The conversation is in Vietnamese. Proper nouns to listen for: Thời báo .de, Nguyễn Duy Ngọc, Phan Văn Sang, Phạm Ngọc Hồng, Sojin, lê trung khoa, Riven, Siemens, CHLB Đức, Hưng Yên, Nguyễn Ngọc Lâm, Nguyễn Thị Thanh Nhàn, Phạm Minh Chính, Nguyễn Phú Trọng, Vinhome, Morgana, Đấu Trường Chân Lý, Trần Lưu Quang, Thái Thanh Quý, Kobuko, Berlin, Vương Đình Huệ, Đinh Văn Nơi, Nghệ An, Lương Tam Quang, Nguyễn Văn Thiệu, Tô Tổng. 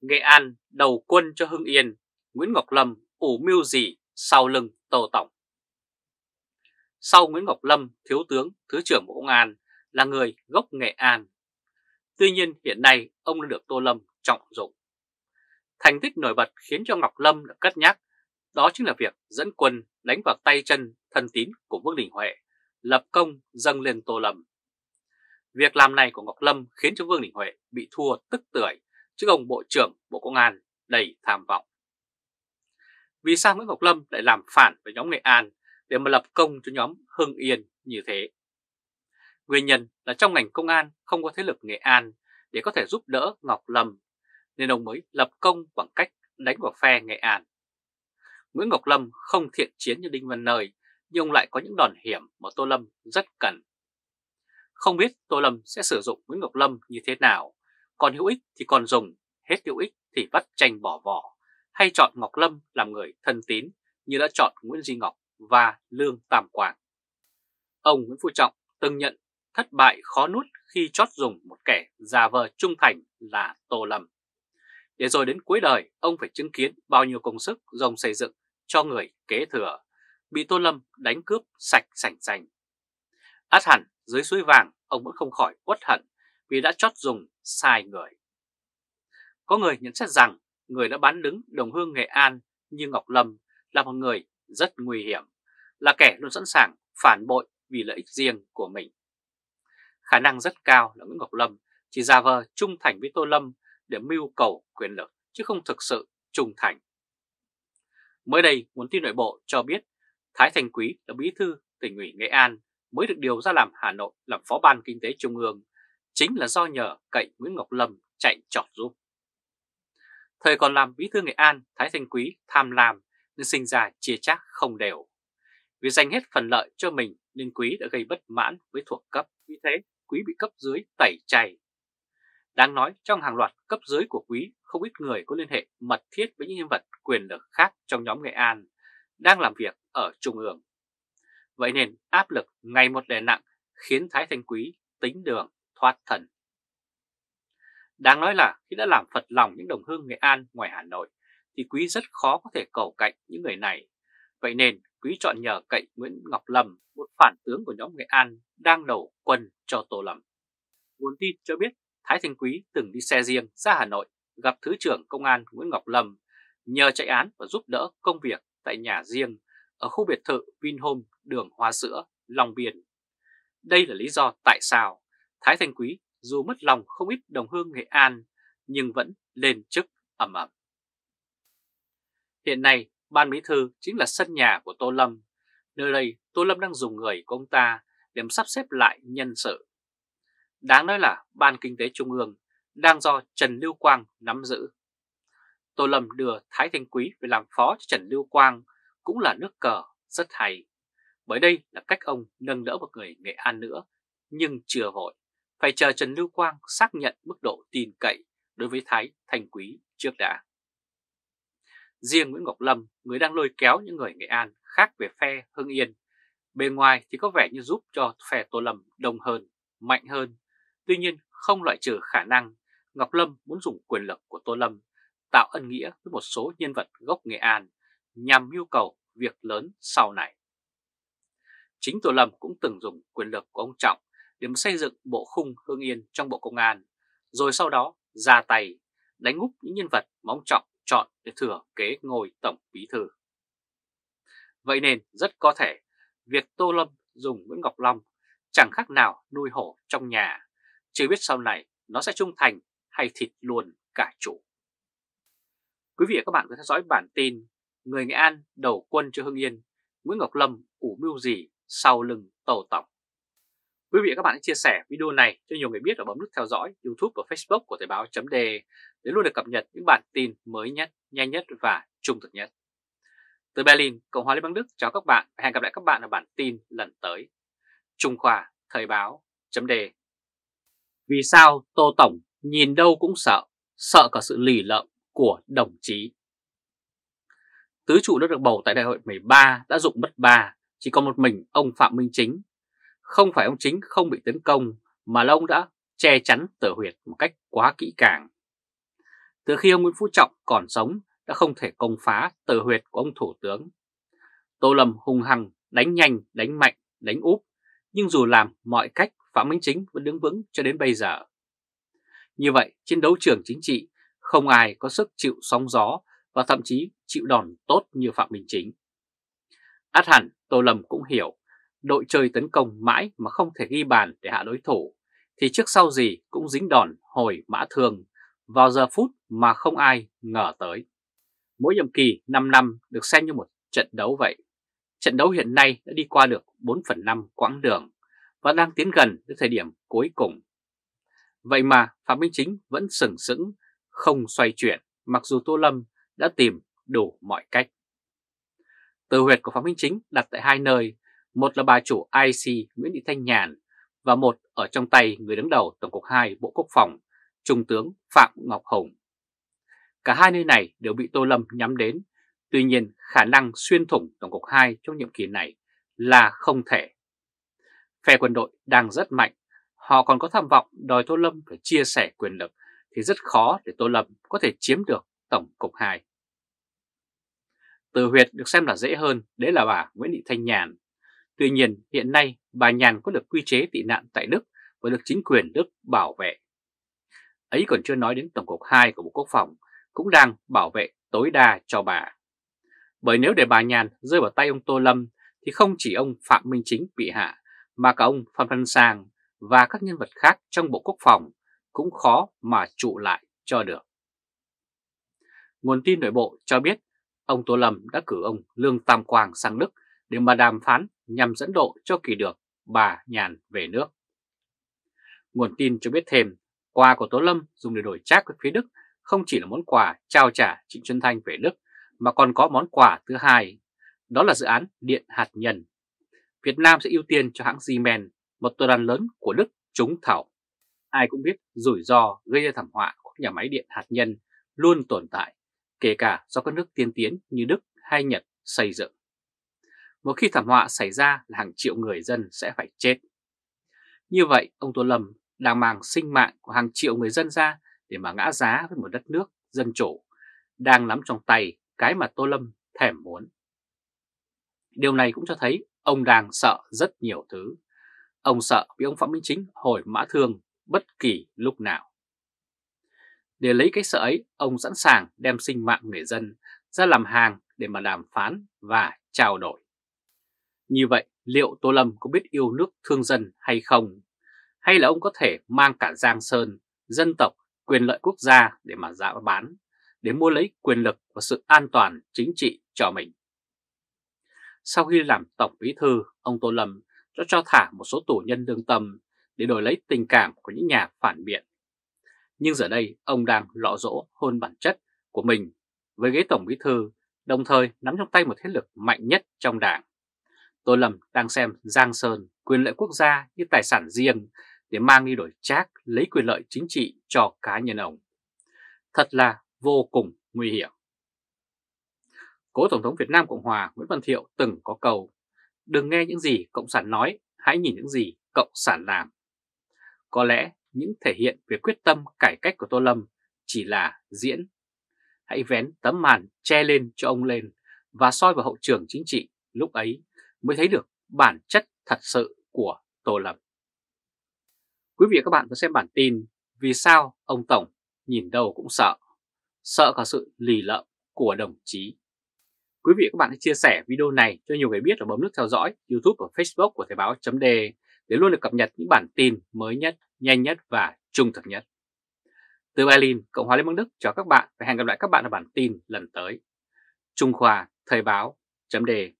Nghệ An đầu quân cho Hưng Yên, Nguyễn Ngọc Lâm ủ mưu gì sau lưng Tô Tổng. Sau Nguyễn Ngọc Lâm, Thiếu tướng, Thứ trưởng Bộ Công an là người gốc Nghệ An. Tuy nhiên hiện nay ông đã được Tô Lâm trọng dụng. Thành tích nổi bật khiến cho Ngọc Lâm được cất nhắc, đó chính là việc dẫn quân đánh vào tay chân thân tín của Vương Đình Huệ, lập công dâng lên Tô Lâm. Việc làm này của Ngọc Lâm khiến cho Vương Đình Huệ bị thua tức tưởi trước ông Bộ trưởng Bộ Công an đầy tham vọng. Vì sao Nguyễn Ngọc Lâm lại làm phản với nhóm Nghệ An để mà lập công cho nhóm Hưng Yên như thế? Nguyên nhân là trong ngành công an không có thế lực Nghệ An để có thể giúp đỡ Ngọc Lâm, nên ông mới lập công bằng cách đánh vào phe Nghệ An. Nguyễn Ngọc Lâm không thiện chiến như Đinh Văn Nơi, nhưng ông lại có những đòn hiểm mà Tô Lâm rất cần. Không biết Tô Lâm sẽ sử dụng Nguyễn Ngọc Lâm như thế nào, còn hữu ích thì còn dùng, hết hữu ích thì vắt chanh bỏ vỏ, hay chọn Ngọc Lâm làm người thân tín như đã chọn Nguyễn Duy Ngọc và Lương Tam Quang. Ông Nguyễn Phú Trọng từng nhận thất bại khó nuốt khi chót dùng một kẻ giả vờ trung thành là Tô Lâm, để rồi đến cuối đời ông phải chứng kiến bao nhiêu công sức dòng xây dựng cho người kế thừa bị Tô Lâm đánh cướp sạch sành sành. Ắt hẳn dưới suối vàng ông vẫn không khỏi uất hận vì đã chót dùng sai người. Có người nhận xét rằng người đã bán đứng đồng hương Nghệ An như Ngọc Lâm là một người rất nguy hiểm, là kẻ luôn sẵn sàng phản bội vì lợi ích riêng của mình. Khả năng rất cao là Nguyễn Ngọc Lâm chỉ giả vờ trung thành với Tô Lâm để mưu cầu quyền lực chứ không thực sự trung thành. Mới đây, nguồn tin nội bộ cho biết Thái Thanh Quý là bí thư tỉnh ủy Nghệ An mới được điều ra làm Hà Nội làm phó ban kinh tế trung ương, chính là do nhờ cậy Nguyễn Ngọc Lâm chạy trọt giúp. Thời còn làm bí thư Nghệ An, Thái Thanh Quý tham lam nên sinh ra chia chác không đều. Vì giành hết phần lợi cho mình nên Quý đã gây bất mãn với thuộc cấp, vì thế Quý bị cấp dưới tẩy chay. Đáng nói trong hàng loạt cấp dưới của Quý không ít người có liên hệ mật thiết với những nhân vật quyền lực khác trong nhóm Nghệ An đang làm việc ở trung ương. Vậy nên áp lực ngày một đè nặng khiến Thái Thanh Quý tính đường thoát thân. Đáng nói là khi đã làm phật lòng những đồng hương Nghệ An ngoài Hà Nội thì Quý rất khó có thể cầu cạnh những người này. Vậy nên Quý chọn nhờ cậy Nguyễn Ngọc Lâm, một phản tướng của nhóm Nghệ An đang đầu quân cho Tô Lâm. Nguồn tin cho biết Thái Thanh Quý từng đi xe riêng ra Hà Nội gặp Thứ trưởng Công an Nguyễn Ngọc Lâm nhờ chạy án và giúp đỡ công việc tại nhà riêng ở khu biệt thự Vinhome đường Hoa Sữa, Long Biên. Đây là lý do tại sao Thái Thanh Quý dù mất lòng không ít đồng hương Nghệ An nhưng vẫn lên chức ầm ầm. Hiện nay, Ban Bí thư chính là sân nhà của Tô Lâm. Nơi đây, Tô Lâm đang dùng người của ông ta để sắp xếp lại nhân sự. Đáng nói là Ban Kinh tế Trung ương đang do Trần Lưu Quang nắm giữ. Tô Lâm đưa Thái Thanh Quý về làm phó cho Trần Lưu Quang cũng là nước cờ rất hay. Bởi đây là cách ông nâng đỡ một người Nghệ An nữa, nhưng chưa vội, phải chờ Trần Lưu Quang xác nhận mức độ tin cậy đối với Thái Thanh Quý trước đã. Riêng Nguyễn Ngọc Lâm, người đang lôi kéo những người Nghệ An khác về phe Hưng Yên, bề ngoài thì có vẻ như giúp cho phe Tô Lâm đông hơn, mạnh hơn. Tuy nhiên không loại trừ khả năng Ngọc Lâm muốn dùng quyền lực của Tô Lâm tạo ân nghĩa với một số nhân vật gốc Nghệ An nhằm mưu cầu việc lớn sau này. Chính Tô Lâm cũng từng dùng quyền lực của ông Trọng để xây dựng bộ khung Hưng Yên trong Bộ Công an, rồi sau đó ra tay đánh úp những nhân vật mà ông Trọng chọn để thừa kế ngồi Tổng Bí thư. Vậy nên rất có thể việc Tô Lâm dùng Nguyễn Ngọc Lâm chẳng khác nào nuôi hổ trong nhà, chưa biết sau này nó sẽ trung thành hay thịt luôn cả chủ. Quý vị và các bạn có theo dõi bản tin Người Nghệ An đầu quân cho Hưng Yên, Nguyễn Ngọc Lâm ủ mưu gì sau lưng Tô Tổng. Quý vị và các bạn hãy chia sẻ video này cho nhiều người biết và bấm nút theo dõi YouTube và Facebook của Thời báo .de để luôn được cập nhật những bản tin mới nhất, nhanh nhất và trung thực nhất. Từ Berlin, Cộng hòa Liên bang Đức chào các bạn và hẹn gặp lại các bạn ở bản tin lần tới. Trung Khoa, Thời báo .de. Vì sao Tô Tổng nhìn đâu cũng sợ, sợ cả sự lì lợm của đồng chí? Tứ trụ đã được bầu tại đại hội 13 đã dụng mất 3, chỉ còn một mình ông Phạm Minh Chính. Không phải ông Chính không bị tấn công mà là ông đã che chắn tử huyệt một cách quá kỹ càng. từ khi ông Nguyễn Phú Trọng còn sống đã không thể công phá tử huyệt của ông Thủ tướng. Tô Lâm hung hăng, đánh nhanh, đánh mạnh, đánh úp, nhưng dù làm mọi cách, Phạm Minh Chính vẫn đứng vững cho đến bây giờ. Như vậy, trên đấu trường chính trị, không ai có sức chịu sóng gió và thậm chí chịu đòn tốt như Phạm Minh Chính. Át hẳn, Tô Lâm cũng hiểu, đội chơi tấn công mãi mà không thể ghi bàn để hạ đối thủ, thì trước sau gì cũng dính đòn hồi mã thường vào giờ phút mà không ai ngờ tới. Mỗi nhiệm kỳ 5 năm được xem như một trận đấu vậy. Trận đấu hiện nay đã đi qua được 4/5 quãng đường và đang tiến gần đến thời điểm cuối cùng. Vậy mà Phạm Minh Chính vẫn sừng sững, không xoay chuyển mặc dù Tô Lâm đã tìm đủ mọi cách. Tử huyệt của Phạm Minh Chính đặt tại hai nơi, một là bà chủ IC Nguyễn Thị Thanh Nhàn và một ở trong tay người đứng đầu Tổng cục 2 Bộ Quốc phòng, Trung tướng Phạm Ngọc Hồng. Cả hai nơi này đều bị Tô Lâm nhắm đến, tuy nhiên khả năng xuyên thủng Tổng cục 2 trong nhiệm kỳ này là không thể. Phe quân đội đang rất mạnh, họ còn có tham vọng đòi Tô Lâm phải chia sẻ quyền lực thì rất khó để Tô Lâm có thể chiếm được Tổng cục 2. Từ huyệt được xem là dễ hơn, đấy là bà Nguyễn Thị Thanh Nhàn. Tuy nhiên hiện nay bà Nhàn có được quy chế tị nạn tại Đức và được chính quyền Đức bảo vệ. Ấy còn chưa nói đến Tổng cục 2 của Bộ Quốc phòng cũng đang bảo vệ tối đa cho bà. Bởi nếu để bà Nhàn rơi vào tay ông Tô Lâm thì không chỉ ông Phạm Minh Chính bị hạ mà cả ông Phan Văn Sang và các nhân vật khác trong Bộ Quốc phòng cũng khó mà trụ lại cho được. Nguồn tin nội bộ cho biết ông Tô Lâm đã cử ông Lương Tam Quang sang Đức để mà đàm phán nhằm dẫn độ cho kỳ được bà Nhàn về nước. Nguồn tin cho biết thêm, quà của Tô Lâm dùng để đổi trác với phía Đức không chỉ là món quà trao trả Trịnh Xuân Thanh về Đức mà còn có món quà thứ hai, đó là dự án điện hạt nhân. Việt Nam sẽ ưu tiên cho hãng Siemens, một tập đoàn lớn của Đức trúng thầu. Ai cũng biết rủi ro gây ra thảm họa của nhà máy điện hạt nhân luôn tồn tại, kể cả do các nước tiên tiến như Đức hay Nhật xây dựng. Một khi thảm họa xảy ra là hàng triệu người dân sẽ phải chết. Như vậy, ông Tô Lâm đang mang sinh mạng của hàng triệu người dân ra để mà ngã giá với một đất nước dân chủ, đang nắm trong tay cái mà Tô Lâm thèm muốn. Điều này cũng cho thấy ông đang sợ rất nhiều thứ. Ông sợ vì ông Phạm Minh Chính hồi mã thương bất kỳ lúc nào. Để lấy cái sợ ấy, ông sẵn sàng đem sinh mạng người dân ra làm hàng để mà đàm phán và trao đổi. Như vậy, liệu Tô Lâm có biết yêu nước thương dân hay không? Hay là ông có thể mang cả giang sơn, dân tộc, quyền lợi quốc gia để mà dã bán, để mua lấy quyền lực và sự an toàn chính trị cho mình? Sau khi làm Tổng Bí thư, ông Tô Lâm đã cho thả một số tù nhân lương tâm để đổi lấy tình cảm của những nhà phản biện. Nhưng giờ đây, ông đang lọ dỗ hôn bản chất của mình với ghế Tổng Bí thư, đồng thời nắm trong tay một thế lực mạnh nhất trong đảng. Tô Lâm đang xem giang sơn, quyền lợi quốc gia như tài sản riêng để mang đi đổi trác lấy quyền lợi chính trị cho cá nhân ông. Thật là vô cùng nguy hiểm. Cố Tổng thống Việt Nam Cộng Hòa Nguyễn Văn Thiệu từng có câu: đừng nghe những gì Cộng sản nói, hãy nhìn những gì Cộng sản làm. Có lẽ những thể hiện về quyết tâm cải cách của Tô Lâm chỉ là diễn. Hãy vén tấm màn che lên cho ông lên và soi vào hậu trường chính trị, lúc ấy mới thấy được bản chất thật sự của Tô Lâm. Quý vị và các bạn vừa xem bản tin Vì sao ông Tổng nhìn đâu cũng sợ, sợ cả sự lì lợm của đồng chí. Quý vị và các bạn hãy chia sẻ video này cho nhiều người biết và bấm nút theo dõi YouTube và Facebook của Thời báo .de để luôn được cập nhật những bản tin mới nhất, nhanh nhất và trung thực nhất. Từ Berlin, Cộng hòa Liên bang Đức chào các bạn và hẹn gặp lại các bạn ở bản tin lần tới. Trung Khoa, Thời báo .de.